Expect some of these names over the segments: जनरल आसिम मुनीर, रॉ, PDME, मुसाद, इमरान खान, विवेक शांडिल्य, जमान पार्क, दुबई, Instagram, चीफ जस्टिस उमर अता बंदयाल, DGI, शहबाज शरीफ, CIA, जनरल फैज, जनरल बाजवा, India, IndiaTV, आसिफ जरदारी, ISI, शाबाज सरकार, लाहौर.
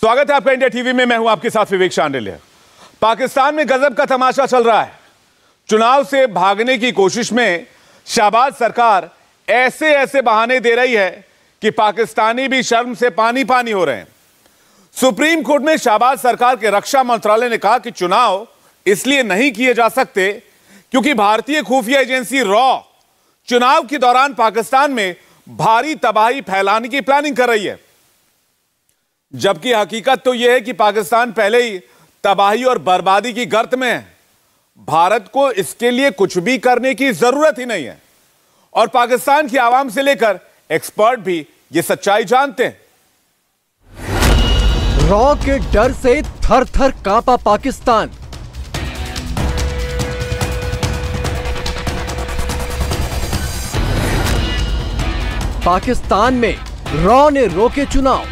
स्वागत है आपका इंडिया टीवी में। मैं हूं आपके साथ विवेक शांडिल्य। पाकिस्तान में गजब का तमाशा चल रहा है। चुनाव से भागने की कोशिश में शाबाज सरकार ऐसे ऐसे बहाने दे रही है कि पाकिस्तानी भी शर्म से पानी पानी हो रहे हैं। सुप्रीम कोर्ट में शाबाज सरकार के रक्षा मंत्रालय ने कहा कि चुनाव इसलिए नहीं किए जा सकते क्योंकि भारतीय खुफिया एजेंसी रॉ चुनाव के दौरान पाकिस्तान में भारी तबाही फैलाने की प्लानिंग कर रही है, जबकि हकीकत तो यह है कि पाकिस्तान पहले ही तबाही और बर्बादी की गर्त में है। भारत को इसके लिए कुछ भी करने की जरूरत ही नहीं है और पाकिस्तान की आवाम से लेकर एक्सपर्ट भी ये सच्चाई जानते हैं। रॉ के डर से थर थर कांपा पाकिस्तान। पाकिस्तान में रॉ ने रोके चुनाव।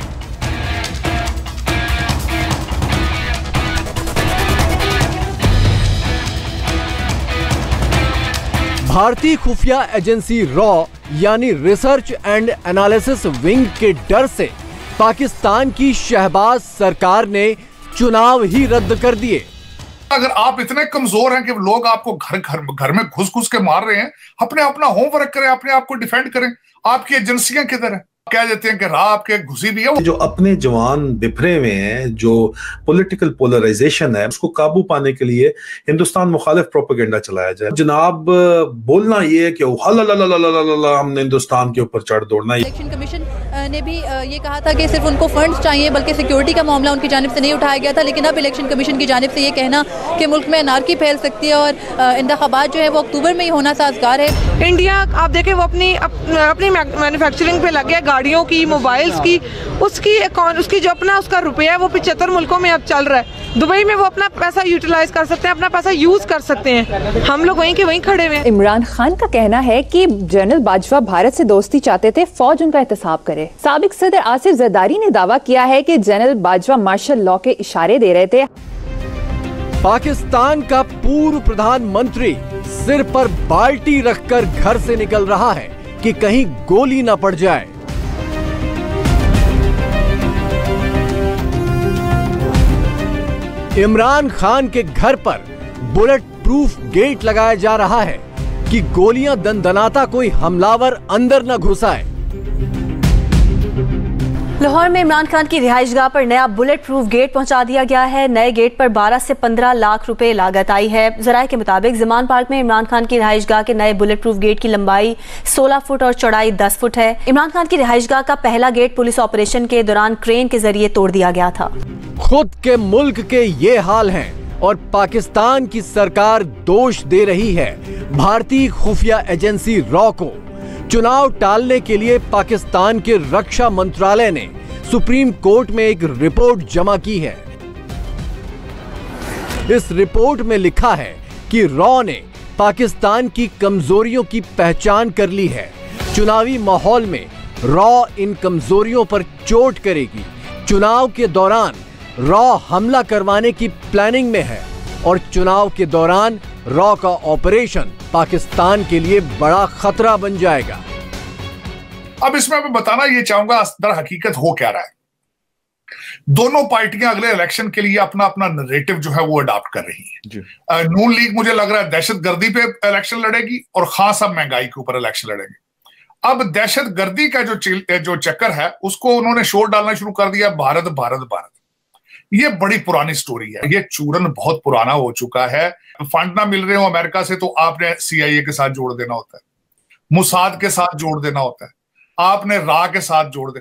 भारतीय खुफिया एजेंसी रॉ यानी रिसर्च एंड एनालिसिस विंग के डर से पाकिस्तान की शहबाज सरकार ने चुनाव ही रद्द कर दिए। अगर आप इतने कमजोर हैं कि लोग आपको घर में घुस के मार रहे हैं, अपना होमवर्क करें, अपने आप को डिफेंड करें। आपकी एजेंसियां किधर हैं? कह देते हैं कि राह आपके घुसी भी है। जो अपने जवान बिखरे हुए हैं, जो पॉलिटिकल पोलराइजेशन है, उसको काबू पाने के लिए हिंदुस्तान मुखालिफ प्रोपेगेंडा चलाया जाए। जनाब बोलना ये है कि हमने हिंदुस्तान के ऊपर चढ़ दौड़ना। इलेक्शन कमीशन ने भी ये कहा था कि सिर्फ उनको फंड्स चाहिए, बल्कि सिक्योरिटी का मामला उनकी जानिब से नहीं उठाया गया था, लेकिन अब इलेक्शन कमीशन की जानिब से ये कहना कि मुल्क में अनारकी फैल सकती है और इंतखाबात जो है वो अक्टूबर में ही होना साजगार है। इंडिया आप देखें वो अपनी मैन्युफैक्चरिंग पे लग गया, गाड़ियों की, मोबाइल्स की, उसकी जो अपना उसका रुपया है वो 75 मुल्कों में अब चल रहा है। दुबई में वो अपना पैसा यूटिलाइज कर सकते हैं, अपना पैसा यूज कर सकते हैं। हम लोग वहीं के वहीं खड़े हुए हैं। इमरान खान का कहना है कि जनरल बाजवा भारत से दोस्ती चाहते थे, फौज उनका एहतसाब करे। साबिक सदर आसिफ जरदारी ने दावा किया है कि जनरल बाजवा मार्शल लॉ के इशारे दे रहे थे। पाकिस्तान का पूर्व प्रधानमंत्री सिर पर बाल्टी रखकर घर से निकल रहा है कि कहीं गोली न पड़ जाए। इमरान खान के घर पर बुलेट प्रूफ गेट लगाया जा रहा है कि गोलियां दनदनाता कोई हमलावर अंदर न घुसाए। लाहौर में इमरान खान की रिहाइशगाह पर नया बुलेट प्रूफ गेट पहुंचा दिया गया है। नए गेट पर 12 से 15 लाख रुपए लागत आई है। जराये के मुताबिक जमान पार्क में इमरान खान की रिहाइशगाह के नए बुलेट प्रूफ गेट की लंबाई 16 फुट और चौड़ाई 10 फुट है। इमरान खान की रिहाइशगाह का पहला गेट पुलिस ऑपरेशन के दौरान क्रेन के जरिए तोड़ दिया गया था। खुद के मुल्क के ये हाल हैं और पाकिस्तान की सरकार दोष दे रही है भारतीय खुफिया एजेंसी रॉ को। चुनाव टालने के लिए पाकिस्तान के रक्षा मंत्रालय ने सुप्रीम कोर्ट में एक रिपोर्ट जमा की है। इस रिपोर्ट में लिखा है कि रॉ ने पाकिस्तान की कमजोरियों की पहचान कर ली है। चुनावी माहौल में रॉ इन कमजोरियों पर चोट करेगी। चुनाव के दौरान रॉ हमला करवाने की प्लानिंग में है और चुनाव के दौरान रॉ का ऑपरेशन पाकिस्तान के लिए बड़ा खतरा बन जाएगा। अब इसमें मैं बताना ये चाहूंगा दर हकीकत हो क्या रहा है। दोनों पार्टियां अगले इलेक्शन के लिए अपना अपना नरेटिव जो है वो अडॉप्ट कर रही है। नून लीग मुझे लग रहा है दहशतगर्दी पे इलेक्शन लड़ेगी और खान साहब महंगाई के ऊपर इलेक्शन लड़ेंगे। अब दहशतगर्दी का जो चक्कर है उसको उन्होंने शोर डालना शुरू कर दिया। भारत भारत भारत ये बड़ी पुरानी स्टोरी है, ये चूरन बहुत पुराना हो चुका है। फंड ना मिल रहे हो अमेरिका से तो आपने CIA के साथ जोड़ देना होता है, मुसाद के साथ जोड़ देना होता है, आपने रा के साथ जोड़ दे।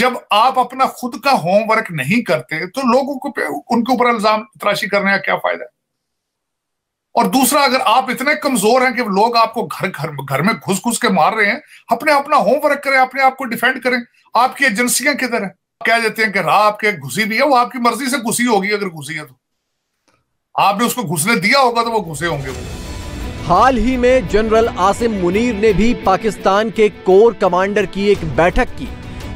जब आप अपना खुद का होमवर्क नहीं करते तो लोगों को उनके ऊपर इल्जाम तराशी करने का क्या फायदा है? और दूसरा, अगर आप इतने कमजोर हैं कि लोग आपको घर में घुस के मार रहे हैं, अपना होमवर्क करें, अपने आप को डिफेंड करें। आपकी एजेंसियां किधर है? कह देते हैं कि राह आपके घुसी भी है, वो आपकी मर्जी से घुसी होगी। अगर घुसी है तो आपने उसको घुसने दिया होगा तो वो घुसे होंगे। हाल ही में जनरल आसिम मुनीर ने भी पाकिस्तान के कोर कमांडर की एक बैठक की।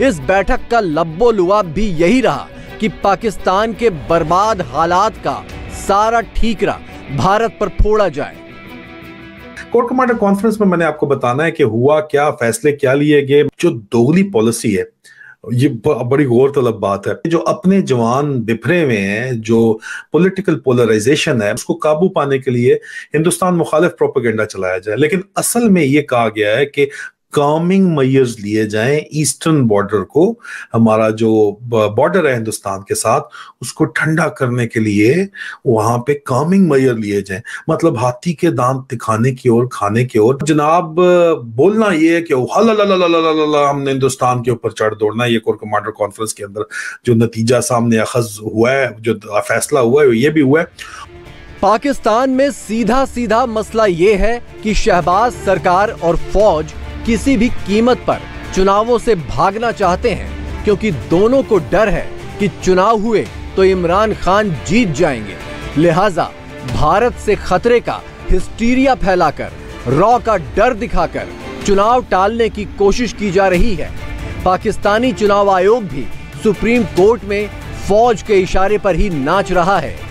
इस बैठक का लब्बो लुआब भी यही रहा कि पाकिस्तान के बर्बाद हालात का सारा ठीकरा भारत पर फोड़ा जाए। कोर कमांडर कॉन्फ्रेंस में मैंने आपको बताना है कि हुआ क्या, फैसले क्या लिए गए। जो दोगली पॉलिसी है ये बड़ी गौरतलब बात है। जो अपने जवान बिफरे हुए हैं, जो पॉलिटिकल पोलराइजेशन है, उसको काबू पाने के लिए हिंदुस्तान मुखालिफ प्रोपेगेंडा चलाया जाए, लेकिन असल में ये कहा गया है कि कामिंग मेजर्स लिए जाएं, ईस्टर्न बॉर्डर को, हमारा जो बॉर्डर है हिंदुस्तान के साथ, उसको ठंडा करने के लिए वहां पे कामिंग मेजर लिए जाएं। मतलब हाथी के दांत दिखाने की ओर, खाने की ओर। जनाब बोलना ये है कि हल्ला हमने हिंदुस्तान के ऊपर चढ़ दौड़ना। ये कोर कमांडर कॉन्फ्रेंस के अंदर जो नतीजा सामने अखज हुआ है, जो फैसला हुआ है, ये भी हुआ है। पाकिस्तान में सीधा सीधा मसला ये है कि शहबाज सरकार और फौज किसी भी कीमत पर चुनावों से भागना चाहते हैं, क्योंकि दोनों को डर है कि चुनाव हुए तो इमरान खान जीत जाएंगे। लिहाजा भारत से खतरे का हिस्टीरिया फैलाकर, रॉ का डर दिखाकर चुनाव टालने की कोशिश की जा रही है। पाकिस्तानी चुनाव आयोग भी सुप्रीम कोर्ट में फौज के इशारे पर ही नाच रहा है।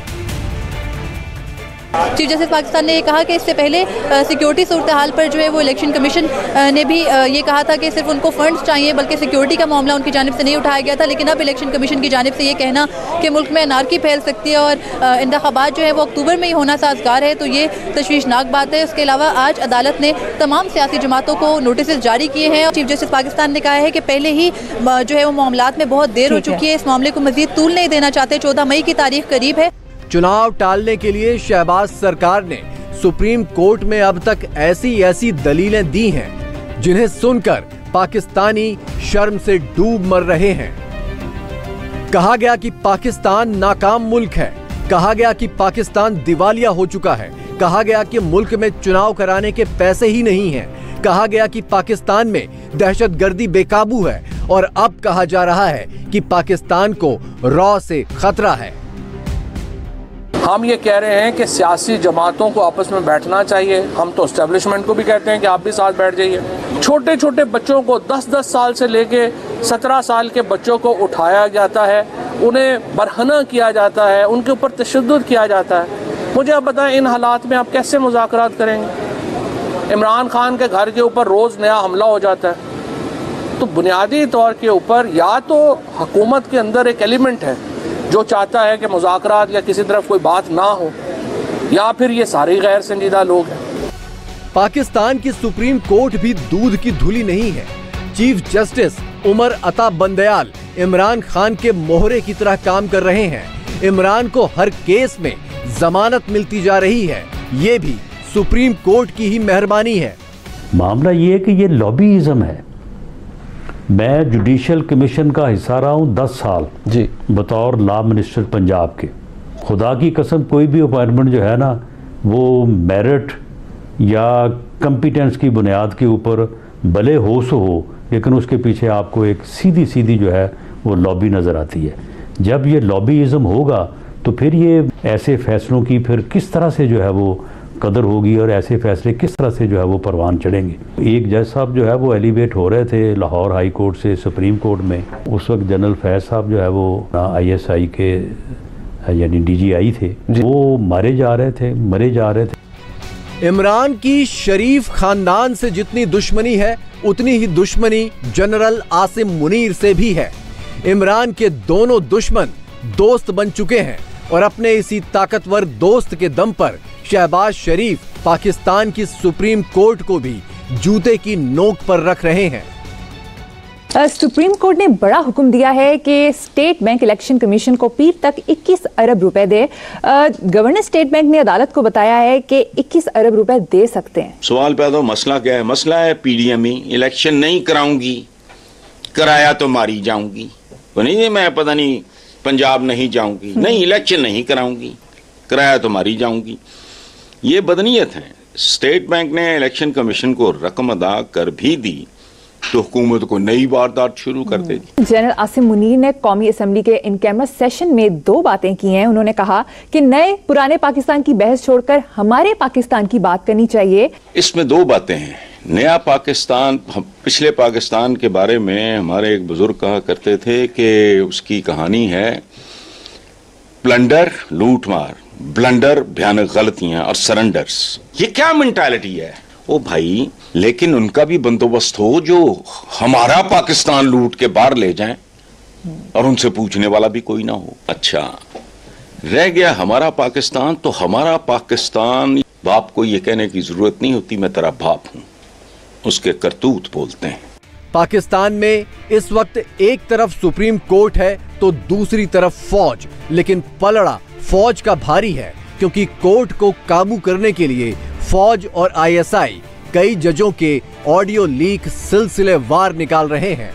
चीफ जस्टिस पाकिस्तान ने ये कहा कि इससे पहले सिक्योरिटी सूरत हाल पर जो है वो इलेक्शन कमीशन ने भी ये कहा था कि सिर्फ उनको फंड्स चाहिए, बल्कि सिक्योरिटी का मामला उनकी जानिब से नहीं उठाया गया था। लेकिन अब इलेक्शन कमीशन की जानिब से ये कहना कि मुल्क में अनारकी फैल सकती है और इंतखाबात जो है वो अक्टूबर में ही होना साजगार है, तो ये तशवीशनाक बात है। उसके अलावा आज अदालत ने तमाम सियासी जमातों को नोटिस जारी किए हैं। चीफ जस्टिस पाकिस्तान ने कहा है कि पहले ही जो है वो मामलात में बहुत देर हो चुकी है, इस मामले को मज़ीद तूल नहीं देना चाहते। 14 मई की तारीख करीब है। चुनाव टालने के लिए शहबाज सरकार ने सुप्रीम कोर्ट में अब तक ऐसी दलीलें दी हैं जिन्हें सुनकर पाकिस्तानी शर्म से डूब मर रहे हैं। कहा गया कि पाकिस्तान नाकाम मुल्क है, कहा गया कि पाकिस्तान दिवालिया हो चुका है, कहा गया कि मुल्क में चुनाव कराने के पैसे ही नहीं हैं, कहा गया कि पाकिस्तान में दहशतगर्दी बेकाबू है, और अब कहा जा रहा है कि पाकिस्तान को रॉ से खतरा है। हम ये कह रहे हैं कि सियासी जमातों को आपस में बैठना चाहिए। हम तो एस्टेब्लिशमेंट को भी कहते हैं कि आप भी साथ बैठ जाइए। छोटे छोटे बच्चों को 10-10 साल से लेके 17 साल के बच्चों को उठाया जाता है, उन्हें बरहना किया जाता है, उनके ऊपर तशद्दुद किया जाता है। मुझे आप बताएं, इन हालात में आप कैसे मुज़ाकरात करेंगे? इमरान खान के घर के ऊपर रोज़ नया हमला हो जाता है। तो बुनियादी तौर के ऊपर या तो हुकूमत के अंदर एक एलिमेंट है जो चाहता है कि मुज़ाकरात या किसी तरफ कोई बात ना हो, या फिर ये सारे गैर संजीदा लोग हैं। पाकिस्तान की सुप्रीम कोर्ट भी दूध की धुली नहीं है। चीफ जस्टिस उमर अता बंदयाल इमरान खान के मोहरे की तरह काम कर रहे हैं। इमरान को हर केस में जमानत मिलती जा रही है, ये भी सुप्रीम कोर्ट की ही मेहरबानी है। मामला ये कि ये लॉबीइज्म है। मैं जुडिशल कमीशन का हिस्सा रहा हूँ 10 साल जी, बतौर लॉ मिनिस्टर पंजाब के। खुदा की कसम कोई भी अपॉइंटमेंट जो है ना, वो मेरिट या कम्पिटेंस की बुनियाद के ऊपर भले हो सो हो, लेकिन उसके पीछे आपको एक सीधी सीधी जो है वो लॉबी नज़र आती है। जब ये लॉबीइज़म होगा तो फिर ये ऐसे फैसलों की फिर किस तरह से जो है वो कदर होगी, और ऐसे फैसले किस तरह से जो है वो परवान चढ़ेंगे। एक जज साहब जो है वो एलिवेट हो रहे थे लाहौर हाई कोर्ट से सुप्रीम कोर्ट में। उस वक्त जनरल फैज साहब जो है वो ISI के यानी DGI थे, वो मरे जा रहे थे। इमरान की शरीफ खानदान से जितनी दुश्मनी है, उतनी ही दुश्मनी जनरल आसिम मुनीर से भी है। इमरान के दोनों दुश्मन दोस्त बन चुके हैं, और अपने इसी ताकतवर दोस्त के दम पर शहबाज शरीफ पाकिस्तान की सुप्रीम कोर्ट को भी जूते की नोक पर रख रहे हैं। सुप्रीम कोर्ट ने बड़ा हुक्म दिया है कि स्टेट बैंक इलेक्शन कमीशन को पीर तक 21 अरब रुपए दे। गवर्नर स्टेट बैंक ने अदालत को बताया है कि 21 अरब रुपए दे सकते हैं। सवाल पैदा हो, मसला क्या है? मसला है PDME। इलेक्शन नहीं कराऊंगी, कराया तो मारी जाऊंगी। तो नहीं, मैं पता नहीं पंजाब नहीं जाऊंगी, नहीं इलेक्शन नहीं कराऊंगी, कराया तो मारी जाऊंगी। ये बदनीयत है। स्टेट बैंक ने इलेक्शन कमीशन को रकम अदा कर भी दी तो हुकूमत को नई वारदात शुरू कर दी। जनरल आसिम मुनीर ने कौमी असम्बली के इन कैमरा सेशन में 2 बातें की हैं। उन्होंने कहा कि नए पुराने पाकिस्तान की बहस छोड़कर हमारे पाकिस्तान की बात करनी चाहिए। इसमें 2 बातें हैं। नया पाकिस्तान, पिछले पाकिस्तान के बारे में हमारे एक बुजुर्ग कहा करते थे कि उसकी कहानी है प्लंडर, लूट मार, ब्लंडर, भयानक गलतियां और सरेंडर्स। ये क्या मेंटालिटी है? ओ भाई, लेकिन उनका भी बंदोबस्त हो जो हमारा पाकिस्तान लूट के बाहर ले जाएं और उनसे पूछने वाला भी कोई ना हो। अच्छा, रह गया हमारा पाकिस्तान, तो हमारा पाकिस्तान बाप को ये कहने की जरूरत नहीं होती मैं तेरा बाप हूं, उसके करतूत बोलते हैं। पाकिस्तान में इस वक्त एक तरफ सुप्रीम कोर्ट है तो दूसरी तरफ फौज, लेकिन पलड़ा फौज का भारी है क्योंकि कोर्ट को काबू करने के लिए फौज और आईएसआई कई जजों के ऑडियो लीक सिलसिलेवार निकाल रहे हैं।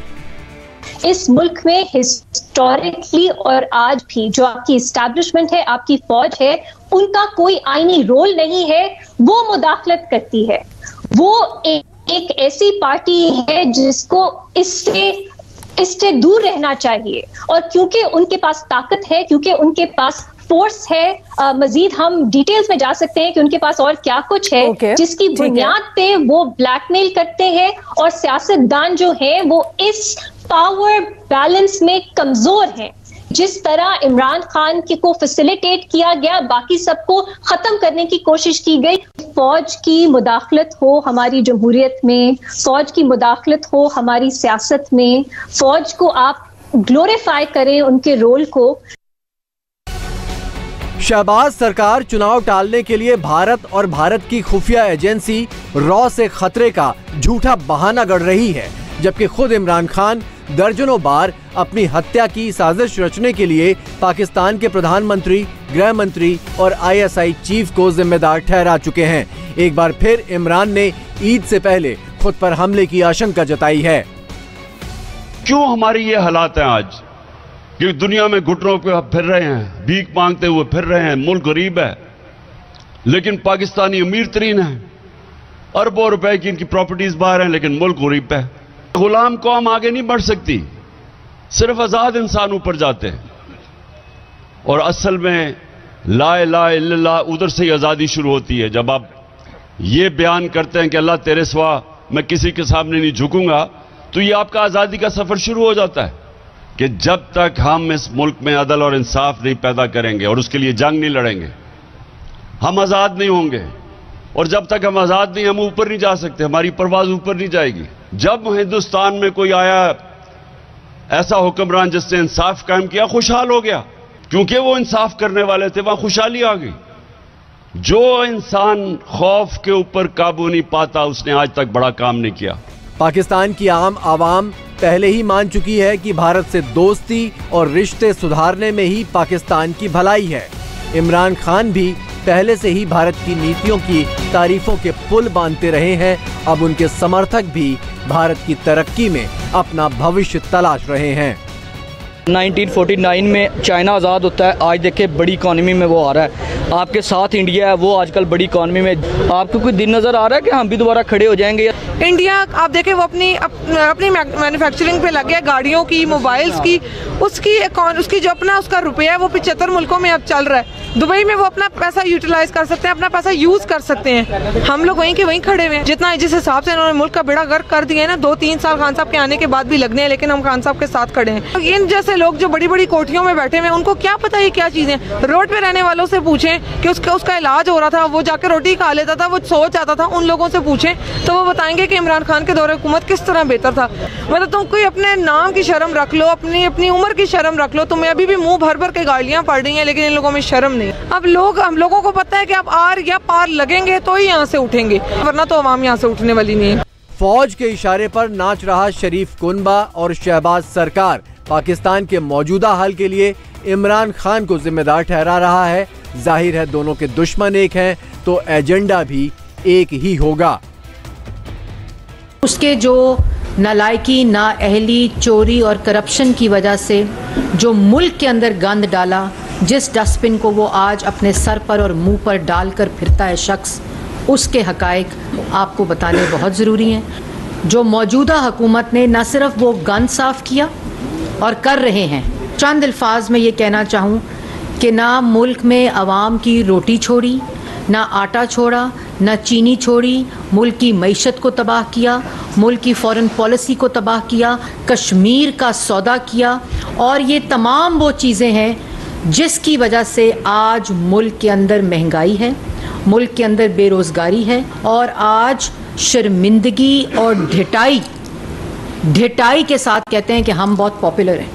इस मुल्क में हिस्टोरिकली और आज भी जो आपकी एस्टैब्लिशमेंट है, आपकी फौज है, उनका कोई आईनी रोल नहीं है, वो मुदाखलत करती है। वो एक ऐसी पार्टी है जिसको इससे दूर रहना चाहिए, और क्योंकि उनके पास ताकत है, क्योंकि उनके पास फोर्स है, मजीद हम डिटेल्स में जा सकते हैं कि उनके पास और क्या कुछ है जिसकी बुनियाद पे वो ब्लैकमेल करते हैं, और सियासतदान जो है वो इस पावर बैलेंस में कमजोर हैं। जिस तरह इमरान खान को फैसिलिटेट किया गया, बाकी सबको खत्म करने की कोशिश की गई। फौज की मुदाखलत हो हमारी जमहूरियत में, फौज की मुदाखलत हो हमारी सियासत में, फौज को आप ग्लोरीफाई करें उनके रोल को। शाबाज सरकार चुनाव टालने के लिए भारत और भारत की खुफिया एजेंसी रॉ से खतरे का झूठा बहाना गढ़ रही है, जबकि खुद इमरान खान दर्जनों बार अपनी हत्या की साजिश रचने के लिए पाकिस्तान के प्रधानमंत्री, गृह मंत्री और आईएसआई चीफ को जिम्मेदार ठहरा चुके हैं। एक बार फिर इमरान ने ईद से पहले खुद पर हमले की आशंका जताई है। क्यों हमारी ये हालात हैं आज कि दुनिया में घुटनों पे फिर रहे हैं, भीख मांगते हुए फिर रहे हैं, मुल्क गरीब है लेकिन पाकिस्तानी अमीर तरीन है, अरबों रुपए की इनकी प्रॉपर्टीज बाहर है लेकिन मुल्क गरीब है। गुलाम कौम आगे नहीं बढ़ सकती, सिर्फ आजाद इंसान ऊपर जाते हैं, और असल में ला इलाहा इल्लल्लाह उधर से ही आजादी शुरू होती है। जब आप ये बयान करते हैं कि अल्लाह तेरे सिवा मैं किसी के सामने नहीं झुकूंगा, तो ये आपका आजादी का सफर शुरू हो जाता है कि जब तक हम इस मुल्क में अदल और इंसाफ नहीं पैदा करेंगे और उसके लिए जंग नहीं लड़ेंगे, हम आजाद नहीं होंगे, और जब तक हम आजाद नहीं, हम ऊपर नहीं जा सकते, हमारी परवाज ऊपर नहीं जाएगी। जब हिंदुस्तान में कोई आया ऐसा हुक्मरान जिसने इंसाफ कायम किया, खुशहाल हो गया, क्योंकि वो इंसाफ करने वाले थे, वहां खुशहाली आ गई। जो इंसान खौफ के ऊपर काबू नहीं पाता, उसने आज तक बड़ा काम नहीं किया। पाकिस्तान की आम आवाम पहले ही मान चुकी है कि भारत से दोस्ती और रिश्ते सुधारने में ही पाकिस्तान की भलाई है। इमरान खान भी पहले से ही भारत की नीतियों की तारीफों के पुल बांधते रहे हैं, अब उनके समर्थक भी भारत की तरक्की में अपना भविष्य तलाश रहे हैं। 1949 में चाइना आज़ाद होता है, आज देखिए बड़ी इकॉनमी में वो आ रहा है, आपके साथ इंडिया है, वो आजकल बड़ी इकॉनमी में। आपको कोई दिन नज़र आ रहा है कि हम भी दोबारा खड़े हो जाएंगे? इंडिया आप देखें वो अपनी मैन्युफैक्चरिंग पे लग गया, गाड़ियों की, मोबाइल्स की, उसकी जो अपना उसका रुपया है वो 75 मुल्कों में अब चल रहा है। दुबई में वो अपना पैसा यूटिलाइज कर सकते हैं, अपना पैसा यूज़ कर सकते हैं, हम लोग वहीं के वहीं खड़े हुए हैं। जिस हिसाब से इन्होंने मुल्क का बेड़ा गर्क कर दिया है ना, 2-3 साल खान साहब के आने के बाद भी लगने हैं, लेकिन हम खान साहब के साथ खड़े हैं। इन जैसे लोग जो बड़ी बड़ी कोठियों में बैठे हुए हैं, उनको क्या पता ये क्या चीज़ें। रोड पर रहने वालों से पूछें कि उसका इलाज हो रहा था, वो जाके रोटी खा लेता था, वो सो जाता था, उन लोगों से पूछें तो वो बताएंगे कि इमरान खान के दौरे हुकूमत किस तरह बेहतर था। मतलब तुम कोई अपने नाम की शर्म रख लो, अपनी उम्र की शर्म रख लो, तुम्हें अभी भी मुंह भर भर के गालियां पड़ रही हैं, लेकिन इन लोगों में शर्म नहीं। अब लोग, हम लोगों को पता है कि आप आर या पार लगेंगे तो ही यहाँ से उठेंगे, वरना तो आवाम यहाँ से उठने वाली नहीं है। फौज के इशारे पर नाच रहा शरीफ कुनबा और शहबाज सरकार पाकिस्तान के मौजूदा हाल के लिए इमरान खान को जिम्मेदार ठहरा रहा है। जाहिर है दोनों के दुश्मन एक हैं तो एजेंडा भी एक ही होगा। उसके जो नालायकी, नाअहली, चोरी और करप्शन की वजह से जो मुल्क के अंदर गंद डाला, जिस डस्टबिन को वो आज अपने सर पर और मुंह पर डालकर फिरता है शख्स, उसके हकायक आपको बताने बहुत ज़रूरी हैं। जो मौजूदा हुकूमत ने न सिर्फ वो गंद साफ़ किया और कर रहे हैं, चंद अल्फाज में ये कहना चाहूँ कि ना मुल्क में आवाम की रोटी छोड़ी, ना आटा छोड़ा, ना चीनी छोड़ी, मुल्क की मईशत को तबाह किया, मुल्क की फॉरेन पॉलिसी को तबाह किया, कश्मीर का सौदा किया, और ये तमाम वो चीज़ें हैं जिसकी वजह से आज मुल्क के अंदर महंगाई है मुल्क के अंदर बेरोज़गारी है और आज शर्मिंदगी और ढिटाई के साथ कहते हैं कि हम बहुत पॉपुलर हैं।